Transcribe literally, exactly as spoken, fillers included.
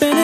Spinning.